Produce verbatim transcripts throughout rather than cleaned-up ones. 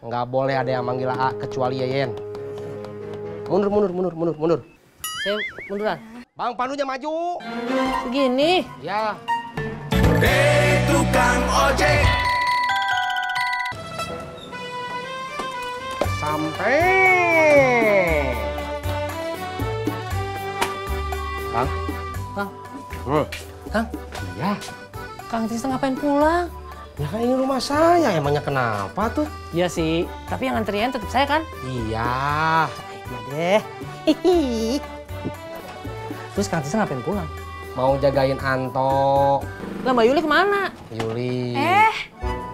Nggak boleh ada yang manggil A kecuali Yeyen. Mundur, mundur, mundur, mundur, mundur. Saya munduran. Bang Pandunya maju. Segini. Ya. Hei tukang ojek. Sampai. Kang. Kang. Hmm. Kang. Ya. Kang Tisna ngapain pulang? Ya kan ini rumah saya, emangnya kenapa tuh? Iya sih, tapi yang antrian tetap saya kan? Iya. Ya deh. Hihi. Terus Kang Tisna ngapain pulang? Mau jagain Anto. Lah Mbak Yuli kemana? Yuli. Eh,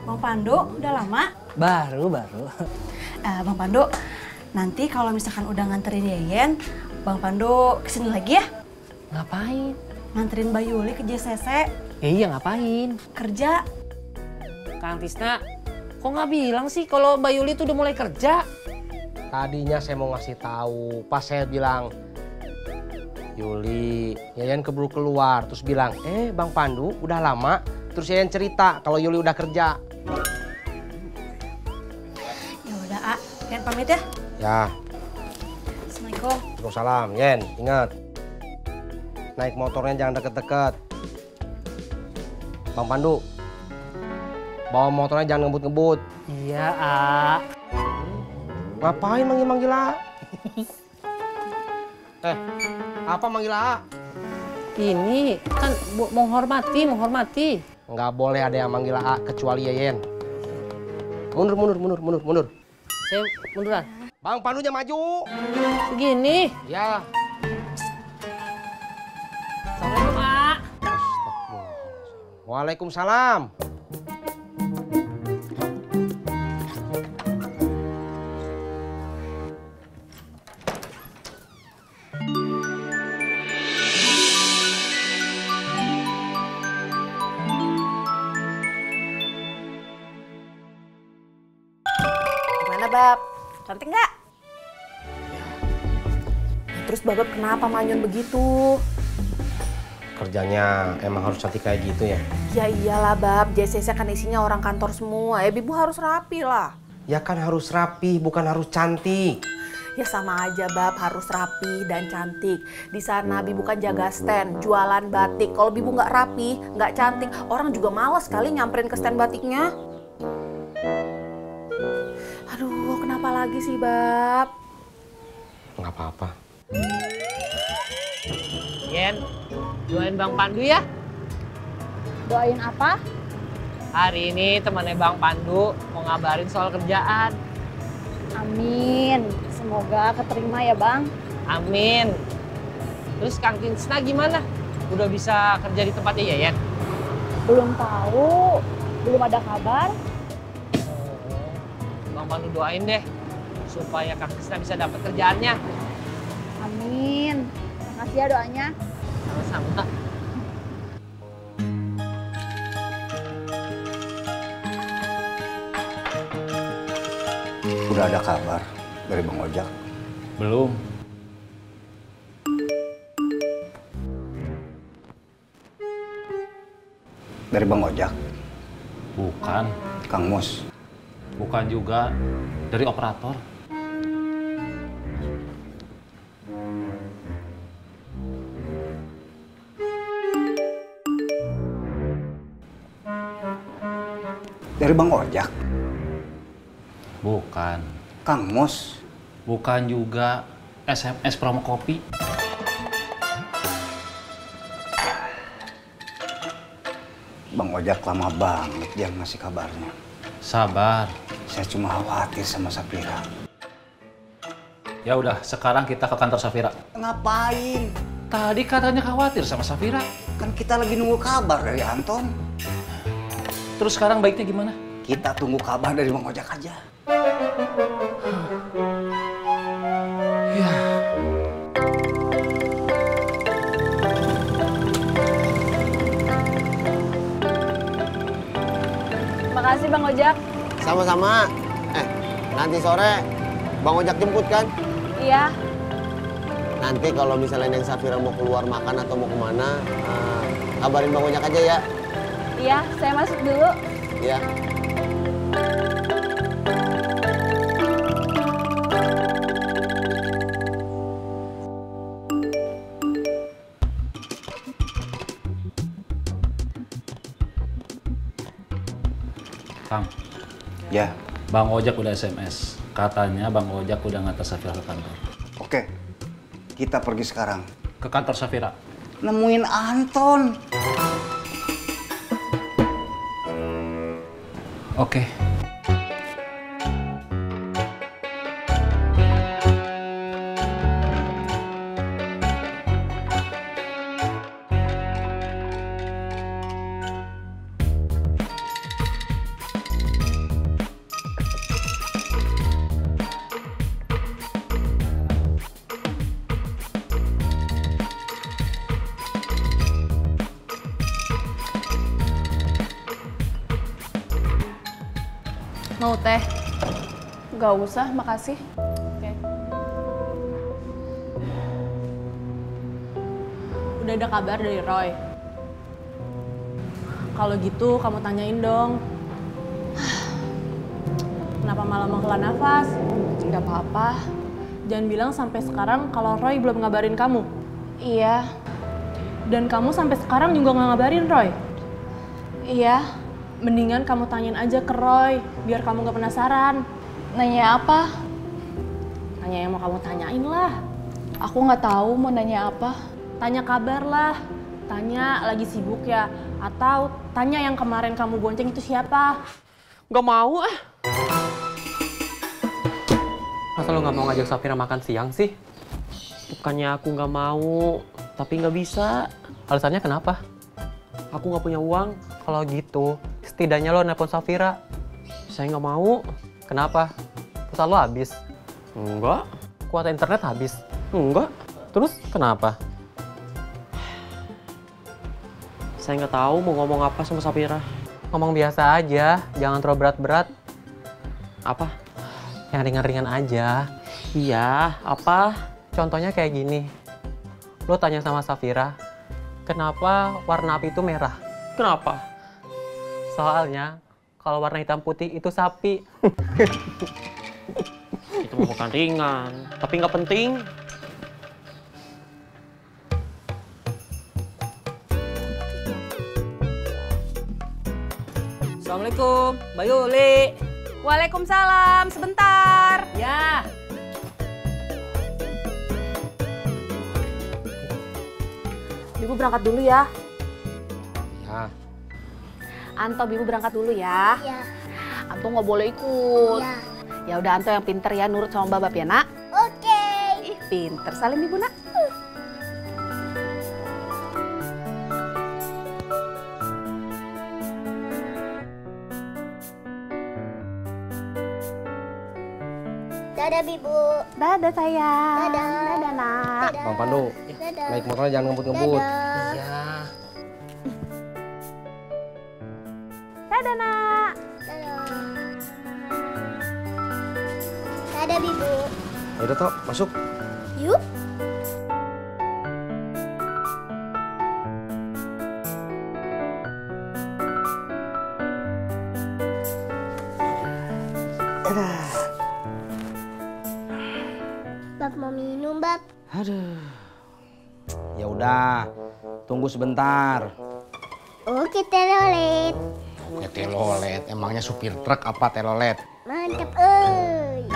Bang Pandu udah lama? Baru, baru. Uh, Bang Pandu, nanti kalau misalkan udah nganterin Yeyen, Bang Pandu kesini lagi ya? Ngapain? Nganterin Mbak Yuli ke J C C. Ya iya, ngapain? Kerja. Kang Tisna, kok nggak bilang sih kalau Mbak Yuli itu udah mulai kerja? Tadinya saya mau ngasih tahu, pas saya bilang, Yuli, Yeyen keburu keluar, terus bilang, eh Bang Pandu udah lama, terus Yeyen cerita kalau Yuli udah kerja. Ya udah, A, Yeyen pamit ya? Ya. Assalamualaikum. Waalaikumsalam, Yeyen, ingat, naik motornya jangan deket-deket. Bang Pandu. Bawa motornya jangan ngebut-ngebut. Iya, A. Ngapain manggil-manggil A? Eh, apa manggil A? Ini kan menghormati, menghormati. Nggak boleh ada yang manggil A kecuali Yeyen. Mundur, mundur, mundur, mundur, mundur. Saya munduran. Bang Pandunya maju. Segini. Ya. Assalamualaikum, A. Waalaikumsalam. Babab, cantik nggak? Ya. Terus Babab kenapa manyun begitu? Kerjanya emang harus cantik kayak gitu ya? Ya iyalah Bab, J C C kan isinya orang kantor semua, ya Bibu harus rapi lah. Ya kan harus rapi, bukan harus cantik. Ya sama aja Bab, harus rapi dan cantik. Di sana Bibu kan jaga stand, jualan batik. Kalau Bibu nggak rapi, nggak cantik, orang juga males kali nyamperin ke stand batiknya. Aduh, kenapa lagi sih, Bab? Nggak apa-apa. Yen, doain Bang Pandu ya. Doain apa? Hari ini temannya Bang Pandu mau ngabarin soal kerjaan. Amin. Semoga keterima ya, Bang. Amin. Terus Kang Tisna gimana? Udah bisa kerja di tempatnya Yeyen? Belum tahu, belum ada kabar. Bang Pandu doain deh, supaya Kang Tisna bisa dapat kerjaannya. Amin. Makasih ya doanya. Sama-sama. Udah ada kabar dari Bang Ojak? Belum. Dari Bang Ojak? Bukan. Kang Mus? Bukan juga, dari operator. Dari Bang Ojak? Bukan. Kang Mus? Bukan juga, S M S promo kopi. Bang Ojak lama banget dia ngasih kabarnya. Sabar. Saya cuma khawatir sama Safira. Ya udah, sekarang kita ke kantor Safira. Ngapain? Tadi katanya khawatir sama Safira. Kan kita lagi nunggu kabar dari Anton. Terus sekarang baiknya gimana? Kita tunggu kabar dari Bang Ojak aja. Terima kasih Bang Ojak. Sama-sama. Eh, nanti sore Bang Ojak jemput kan? Iya. Nanti kalau misalnya Neng Safira mau keluar makan atau mau kemana, uh, kabarin Bang Ojak aja ya. Iya, saya masuk dulu. Iya. Ya. Bang Ojak udah S M S. Katanya Bang Ojak udah ngantar Safira ke kantor. Oke. Kita pergi sekarang. Ke kantor Safira. Nemuin Anton. Oke. Mau teh? Gak usah, makasih. Oke. Udah ada kabar dari Roy? Kalau gitu kamu tanyain dong. Kenapa malah menghela nafas? Gak apa-apa. Jangan bilang sampai sekarang kalau Roy belum ngabarin kamu. Iya. Dan kamu sampai sekarang juga gak ngabarin Roy? Iya. Mendingan kamu tanyain aja ke Roy, biar kamu gak penasaran. Nanya apa? Nanya yang mau kamu tanyain lah. Aku gak tahu mau nanya apa. Tanya kabar lah. Tanya lagi sibuk ya. Atau tanya yang kemarin kamu bonceng itu siapa. Gak mau ah. Masa lo gak mau ngajak Safira makan siang sih? Bukannya aku gak mau, tapi gak bisa. Alasannya kenapa? Aku gak punya uang. Kalau gitu, setidaknya lo nelpon Safira. Saya nggak mau. Kenapa? Pulsa lo habis? Enggak. Kuota internet habis? Enggak. Terus kenapa? Saya nggak tahu mau ngomong apa sama Safira. Ngomong biasa aja, jangan terlalu berat-berat. Apa? Yang ringan-ringan aja. Iya, apa? Contohnya kayak gini. Lo tanya sama Safira, kenapa warna api itu merah? Kenapa? Soalnya, kalau warna hitam putih itu sapi. Itu bukan ringan, tapi nggak penting. Assalamualaikum, Mbak Yuli. Waalaikumsalam, sebentar. Ya. Ibu berangkat dulu ya. Ya. Anto, Bibu berangkat dulu ya. Ya. Anto nggak boleh ikut. Ya udah Anto yang pinter ya, nurut sama Babap ya nak. Oke. Okay. Ih, pinter, salim Bibu nak. Uh. Dadah Bibu. Dadah sayang. Dadah. Dadah nak. Dadah. Bang Pandu, dadah. Naik motornya jangan ngebut-ngebut. Iya. Dadah, nak. Dadah. Dadah, Bibu. Ayo, Tok. Masuk. Yuk. Dadah. Bab mau minum, Bab. Aduh. Ya udah. Tunggu sebentar. Oke, telolet. Ya telolet, emangnya supir truk apa telolet? Mantap, oi.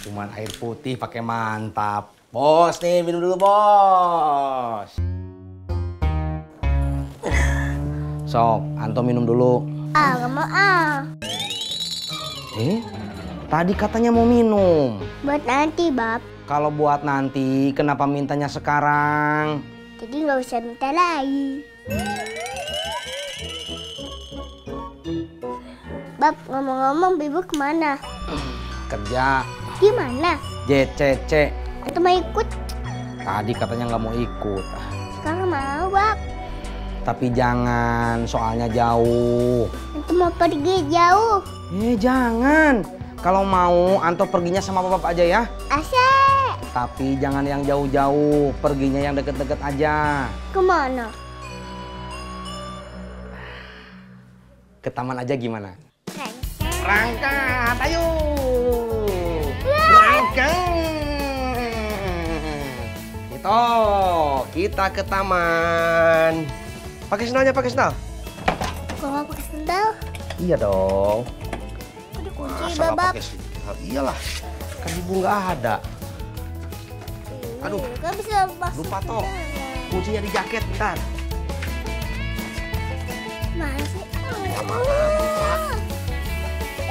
Cuman air putih pakai mantap. Bos nih, minum dulu bos. Sob, Anto minum dulu. Ah, gak mau ah. Eh, tadi katanya mau minum. Buat nanti, Bab. Kalau buat nanti, kenapa mintanya sekarang? Jadi nggak usah minta lagi. Bab, ngomong-ngomong Bibu kemana? Kerja. Gimana? J C C. Atau mau ikut? Tadi katanya nggak mau ikut. Sekarang mau, Bab. Tapi jangan, soalnya jauh. Anto mau pergi jauh. Eh, jangan. Kalau mau, Anto perginya sama Bapak aja ya. Asyik. Tapi jangan yang jauh-jauh, perginya yang deket-deket aja. Kemana? Ke taman aja gimana? Rangkat, ayo! Rangkat! Itu, kita ke taman. Pakai sendalnya, pakai sendal. Kok nggak pakai sendal? Iya dong. Kok dikunci, Babak? Iyalah, kan ibu nggak ada. Aduh, nggak bisa masuk. Lupa toh, kuncinya di jaket, bentar. Masih.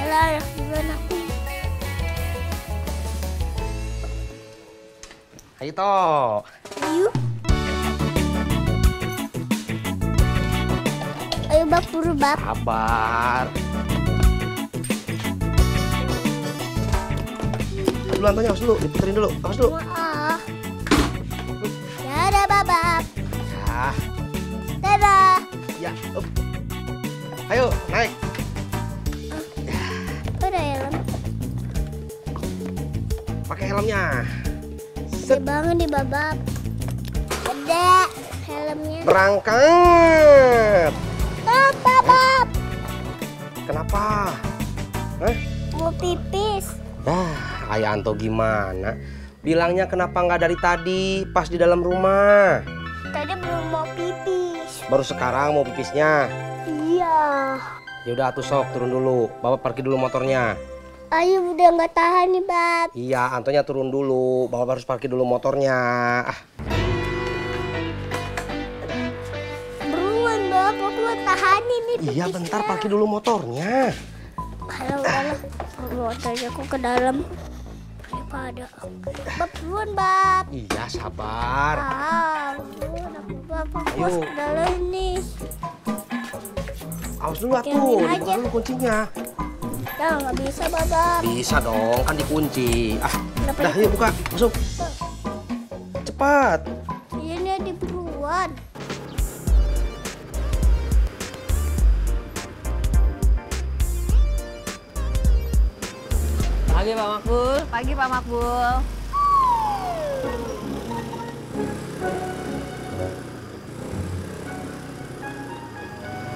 Alah, gimana aku? Ayo toh. Ayo. Ayo Bab, buru Bab. Sabar. Dulu Antonya, harus dulu, diputerin dulu, harus dulu. Dadah Babab. Ya. Dadah. Ya. Up. Ayo naik. Apa ada helm? Pakai helmnya. Gede banget nih Babab. Gede helmnya. Berangkat. Stop Babab. Kenapa? Hah? Mau pipis. Dah, ayah Anto gimana? Bilangnya kenapa nggak dari tadi pas di dalam rumah? Tadi belum mau pipis. Baru sekarang mau pipisnya? Iya. Ya udah atuh sok turun dulu. Bapak parkir dulu motornya. Ayo udah nggak tahan nih Bab. Iya, Antonya turun dulu. Bapak harus parkir dulu motornya. Ah. Beruan Bab, aku nggak tahan ini. Iya bentar parkir dulu motornya. Kalau kalau motornya aku ke dalam. Ada. Bab, buruan Bab. Iya, sabar. Ah, buruan aku Bab, aku ke dalam nih. Awas dulu atuh, dibuka dulu kuncinya. Nah, nggak bisa Babab. Bisa dong, kan dikunci. Ah, dah yuk buka, masuk. Cepat. Iya nih, diburuan. Pagi Pak Makbul. Pagi Pak Makbul.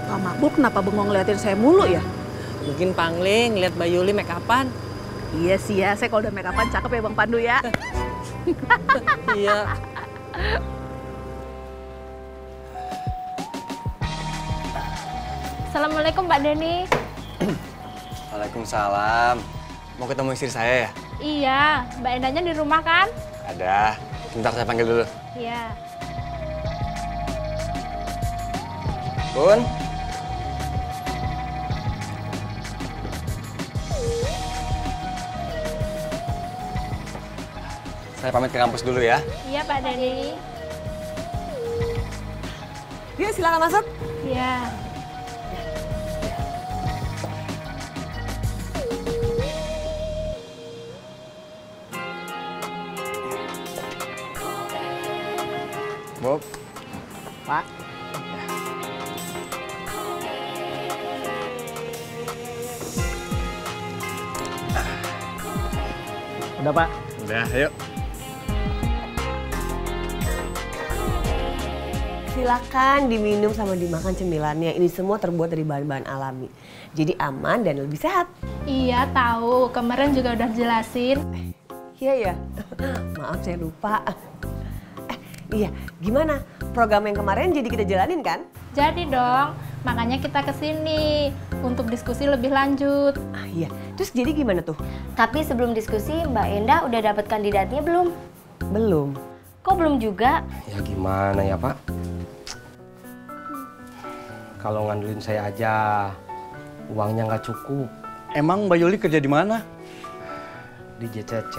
Pak Makbul kenapa bengong ngeliatin saya mulu ya? Mungkin pangling ngeliat Mbak Yuli make upan. Iya sih ya, saya kalau udah make upan cakep ya Bang Pandu ya. Iya. Assalamualaikum Mbak Deni. Waalaikumsalam. Mau ketemu istri saya ya? Iya, Mbak Endanya di rumah kan? Ada, bentar saya panggil dulu. Iya. Bun. Saya pamit ke kampus dulu ya. Iya Pak Dani. Yuk silakan masuk. Iya. Bob, Pak. Udah Pak. Udah, yuk. Silakan diminum sama dimakan cemilannya. Ini semua terbuat dari bahan-bahan alami. Jadi aman dan lebih sehat. Iya tahu. Kemarin juga udah jelasin. Iya ya. Maaf saya lupa. Iya, gimana? Program yang kemarin jadi kita jalanin kan? Jadi dong, makanya kita kesini untuk diskusi lebih lanjut. Ah iya, terus jadi gimana tuh? Tapi sebelum diskusi, Mbak Enda udah dapet kandidatnya belum? Belum. Kok belum juga? Ya gimana ya Pak? Kalau ngandelin saya aja, uangnya nggak cukup. Emang Mbak Yuli kerja di mana? Di J C C,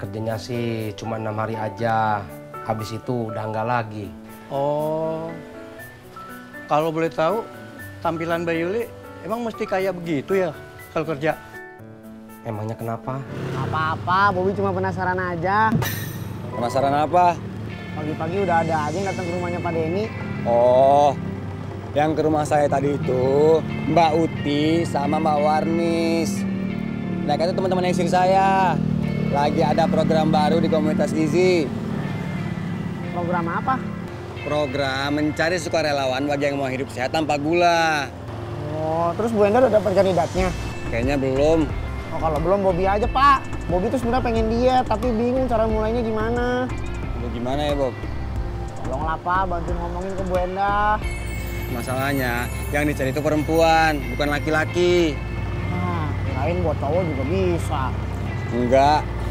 kerjanya sih cuma enam hari aja. Habis itu udah nggak lagi. Oh, kalau boleh tahu tampilan Mbak Yuli emang mesti kayak begitu ya kalau kerja? Emangnya kenapa? Apa-apa, Bobi cuma penasaran aja. Penasaran apa? Pagi-pagi udah ada aja yang datang ke rumahnya Pak Denny. Oh, yang ke rumah saya tadi itu Mbak Uti sama Mbak Warnis. Mereka itu teman-teman istri saya. Lagi ada program baru di komunitas gizi. Program apa? Program mencari sukarelawan bagi yang mau hidup sehat tanpa gula. Oh, terus Bu Enda udah dapat kandidatnya? Kayaknya belum. Oh, kalau belum Bobi aja, Pak. Bobi tuh sebenarnya pengen diet, tapi bingung cara mulainya gimana. Udah gimana ya, Bob? Tolonglah, Pak. Bantuin ngomongin ke Bu Enda. Masalahnya yang dicari itu perempuan, bukan laki-laki. Nah, kirain buat cowok juga bisa. Enggak.